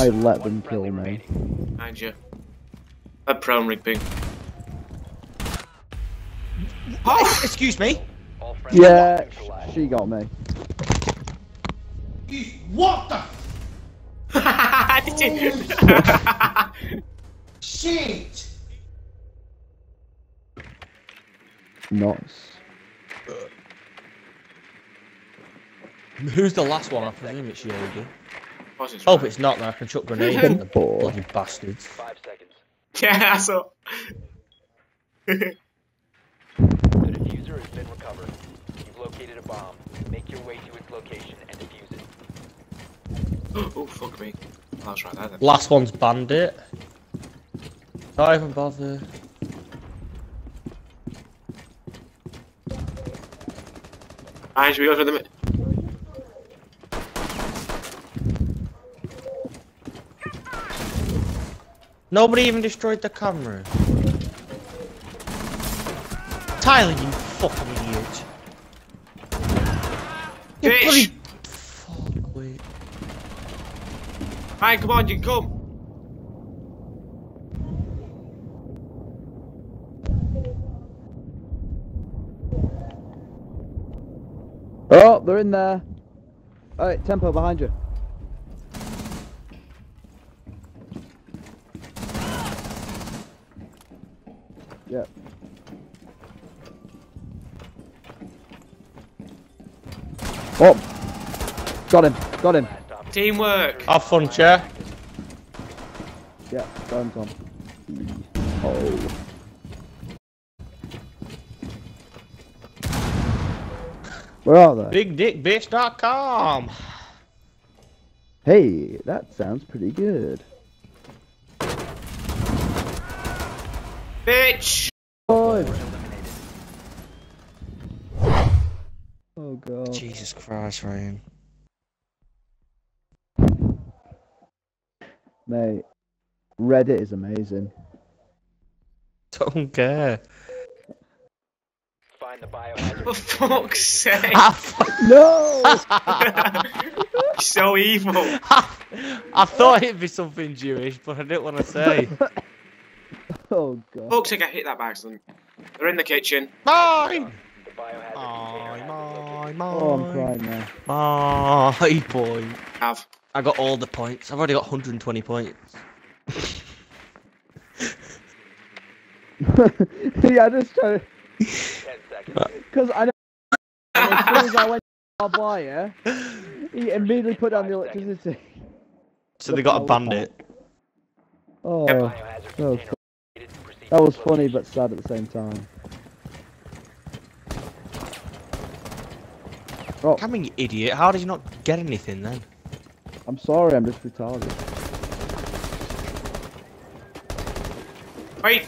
I let them kill me. Mind you. A prone rig ping. Oh! Excuse me! Yeah, she got me. What the? Oh, shit! Nice. Who's the last one? I presume it's you. Hope it's not. Then I can chuck grenades at the bloody bastards. 5 seconds. Yeah, I saw. The diffuser has been recovered. You've located a bomb. Make your way to its location and defuse it. Oh, fuck me. I was right there then. Last one's bandit. Don't even bother. Alright, should we go for the... Nobody even destroyed the camera. Tyler, you fucking idiot. You bloody... Fuck, wait. Alright, come on, you can come. Oh, they're in there. Alright, Tempo, behind you. Yep. Oh! Got him, got him. Teamwork! Have fun, chair. Yeah, got him, Tom. Oh. Where are they? BigDickBitch.com. Hey, that sounds pretty good. Bitch! Oh god. Jesus Christ, Ryan. Mate, Reddit is amazing. Don't care. Find the bio. For fuck's sake! No! So evil. I thought it'd be something Jewish, but I didn't want to say. Oh god. Looks like I hit that by accident. They're in the kitchen. Mine! Oh, I'm crying now. My boy. I got all the points. I've already got 120 points. Yeah, I just tried to... 10 seconds. Because I know... As soon as I went to our buyer, he immediately put down the electricity. So they got a bandit. Oh. Oh. That was funny but sad at the same time. Oh. Come on, you idiot. How did you not get anything then? I'm sorry, I'm just retarded. Wait!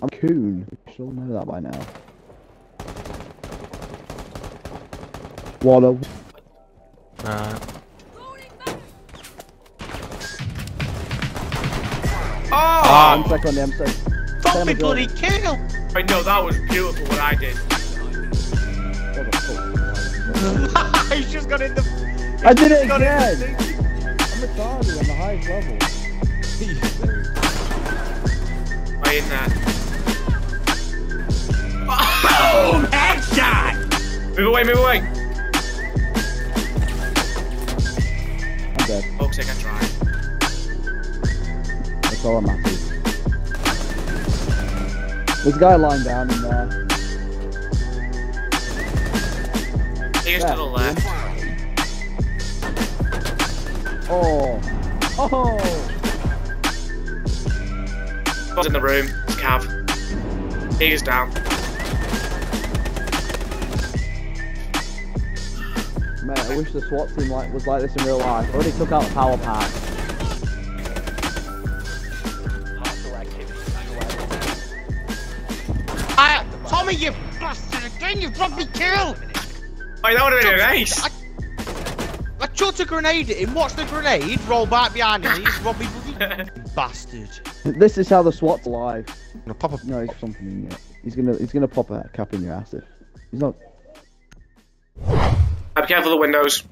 I'm coon. You should all know that by now. Wallow. Oh! I'm second, I'm second. Fuck me, bloody kill! I know, that was beautiful what I did. He's just got in the. I did it again! I'm a target on the highest level. I hit that. Oh! Headshot! Move away, move away! I'm dead. Folks, I can try. That's all I'm after. There's a guy lying down in there. Here's to the left. Oh. Oh. What's in the room? It's Cav. He's down. Man, I wish the SWAT team was like this in real life. I already took out the power pack. Tommy, you bastard again, you've got me killed! Oh, that would've been nice! I chucked a grenade at him, watched the grenade roll back behind him, he's Robbie bloody bastard. This is how the SWAT's alive. No, pop a... No, he's something in it. He's gonna pop a cap in your ass if... He's not... Be careful of the windows.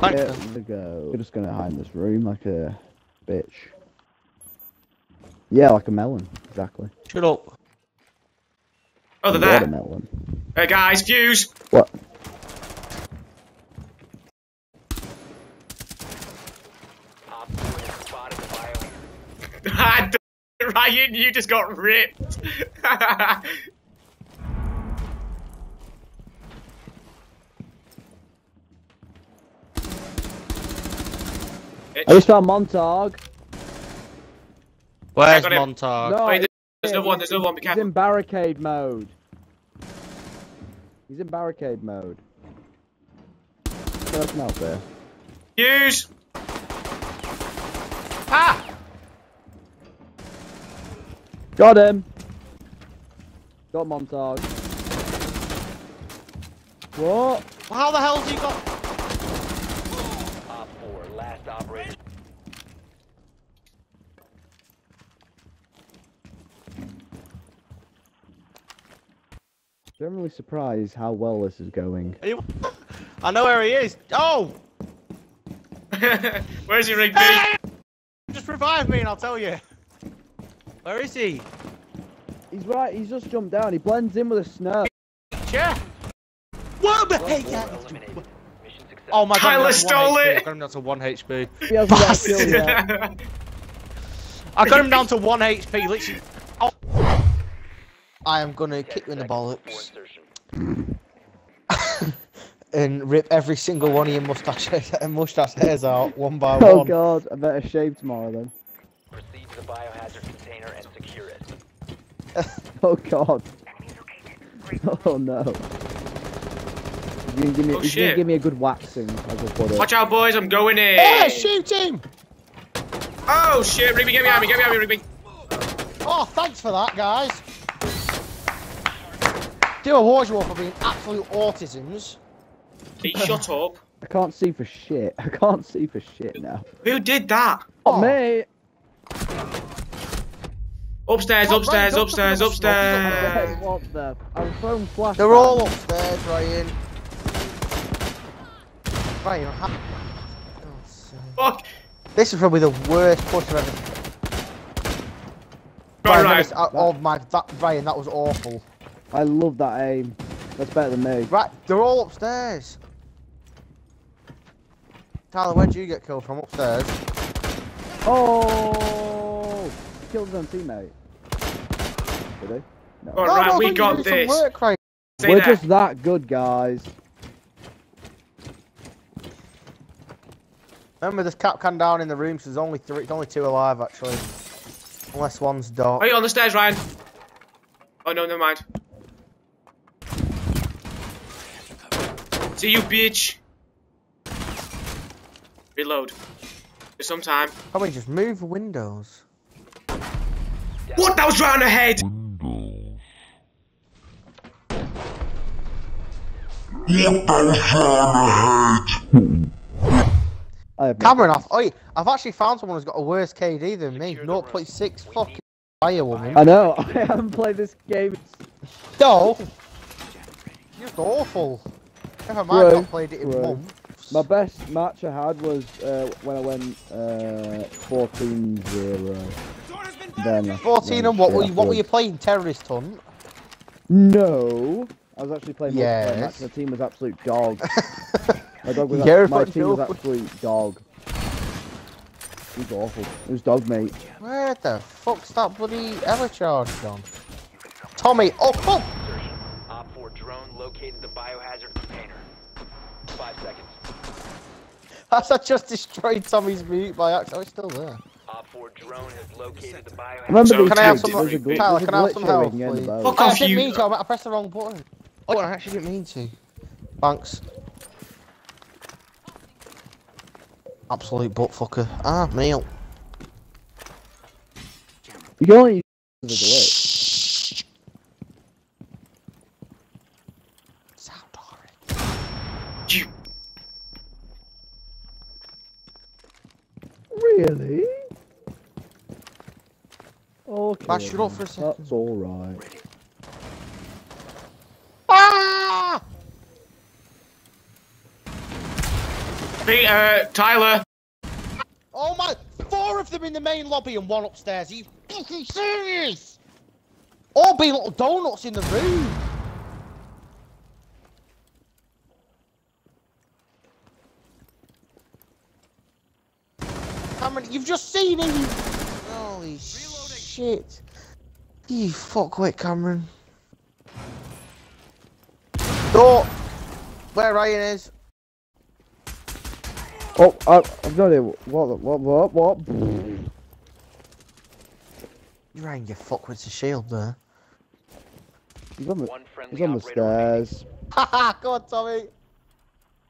There we go. We're just gonna hide in this room like a bitch. Yeah, like a melon, exactly. Shut up. Oh, they're there. Watermelon. Hey guys, fuse! What? Ryan, you just got ripped. I just found Montag. Where's Montag? No, wait, there's no one, there's no one. Be careful. He's in barricade mode. He's in barricade mode. Person out there. Use! Ah! Got him! Got Montag. What? How the hell do you got? Last operator. Generally surprised how well this is going. I know where he is. Oh! Where's he, Rigby? Hey! Just revive me and I'll tell you. Where is he? He's right. He's just jumped down. He blends in with the snow. Yeah. What the heck? Oh my god, Tyler stole it! I got him down to 1 HP. I got him down to 1 HP, literally. Oh. I am gonna kick you in the bollocks. And rip every single one of your mustache hairs out, one by one. Oh god, I better shave tomorrow then. Proceed to the biohazard container and secure it. Oh god. Oh no. Give me a good waxing. Watch out, boys! I'm going in. Yeah, shoot him! Oh shit! Rigby, get behind me! Get behind me, Rigby! Oh, thanks for that, guys. Do a Wars War for being absolute autisms. Hey, shut up! I can't see for shit. I can't see for shit now. Who did that? Oh, me. Upstairs, upstairs, upstairs, upstairs. What the? I'm throwing flash. They're all upstairs, Ryan. Fuck! This is probably the worst push I've ever. Right. Oh my, Ryan, that was awful. I love that aim. That's better than me. Right, they're all upstairs. Tyler, where'd you get killed from? Upstairs. Oh! He killed his own teammate. Did he? No. All right, we got this. Work, right? We're just that good, guys. Remember, there's Capcan down in the room, so there's only three. It's only 2 alive, actually. Unless one's dark. Are you on the stairs, Ryan? Oh no, never mind. See you, bitch. Reload. There's some time. How about you just move the windows? What? That was right on the head. Windows. What? That was right on the head. Cameron, I've actually found someone who's got a worse KD than me. 0.6 fucking firewoman. I know, I haven't played this game. No! You're awful. Never mind, I've not played it in months. My best match I had was when I went 14-0. 14 and what were you playing? Terrorist Hunt? No. I was actually playing multiplayer match and the team was absolute dog. My team was absolutely dog. It was awful. It was dog, mate. Where the fuck's that bloody ever-charge gone? Tommy, up! Op 4 drone located the biohazard container. 5 seconds. I just destroyed Tommy's mute by accident. Oh, it's still there. Op 4 drone has located the biohazard container. Can I have some, Tyler, can I have some help, please? Fuck off, you! I didn't mean to, I pressed the wrong button. Oh, I actually didn't mean to. Thanks. Absolute butt fucker. Ah, meal. You can only use it as sound horrid. Really? Okay. Bash it up for a second. That's alright. Ah! Hey, Tyler. Oh my, 4 of them in the main lobby and 1 upstairs. Are you fucking serious? All be little donuts in the room. Cameron, you've just seen him. Holy reloading. Shit. You fuckwit, Cameron. Door. Where Ryan is. Oh, I've no idea what? You rang your fuck with the shield there. He's on the, stairs. Haha, go on, Tommy.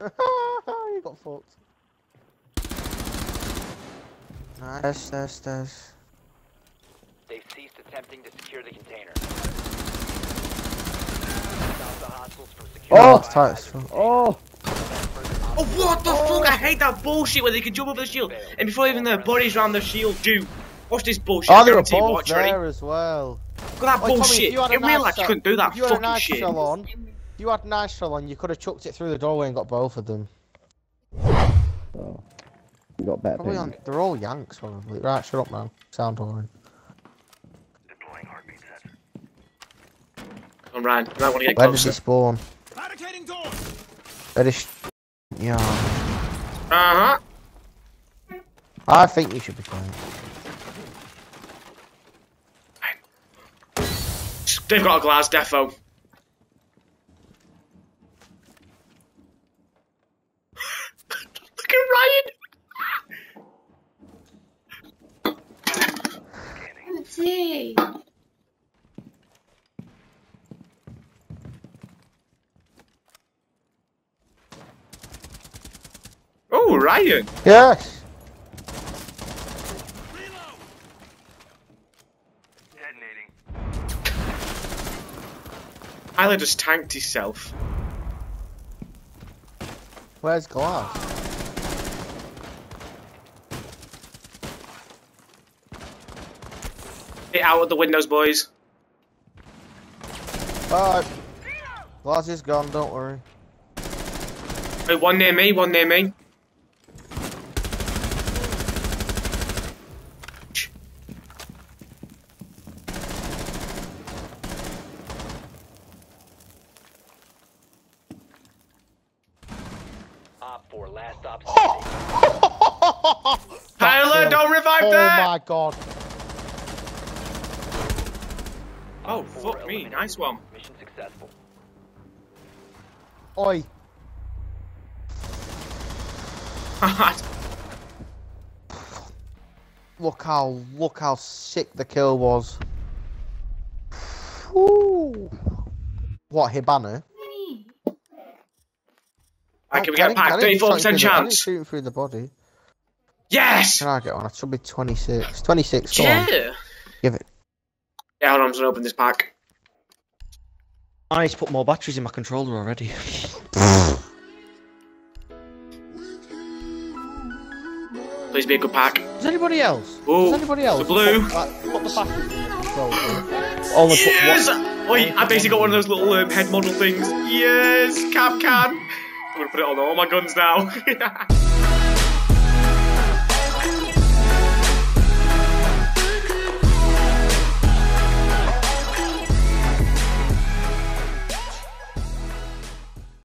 You got fucked. Nice, stairs. They've ceased attempting to secure the container. Oh, it's tight as fuck. Oh! Oh, what the fuck? I hate that bullshit where they can jump over the shield and before even their bodies around the shield do. Watch this bullshit. Oh, they were both there as well. Look at that bullshit. Tommy, in real life, you couldn't do that fucking shit. You had a nice shell on, you could have chucked it through the doorway and got both of them. Oh, you got better. They're all Yanks, probably. Right, shut up, man. Sound boring. Deploying heartbeat sensor. Come on, Ryan. You might want to get closer. Where does he spawn? Barricading door. Yeah. Uh-huh. I think you should be quiet. They've got a glass defo. Look at Ryan! Let's see. Oh, Ryan! Yes! Detonating. Tyler just tanked himself. Where's Glass? Get out of the windows, boys. Alright. Glass is gone, don't worry. Hey, one near me, Tyler, don't revive that! Oh my god. Oh, fuck me. Nice one. Mission successful. Oi. Look how sick the kill was. Ooh. What, Hibana? Right, can we get a pack? 34% chance. Shooting through the body. Yes! Can I get one? I should be 26. 26, yeah. Go on. Give it. Yeah, hold on, I'm just gonna open this pack. I need to put more batteries in my controller already. Please be a good pack. Is anybody else? Ooh, the blue. Put the pack in the controller. Oh, yes! Wait, I basically got one of those little head model things. Yes, Cap Can. I'm gonna put it on all my guns now.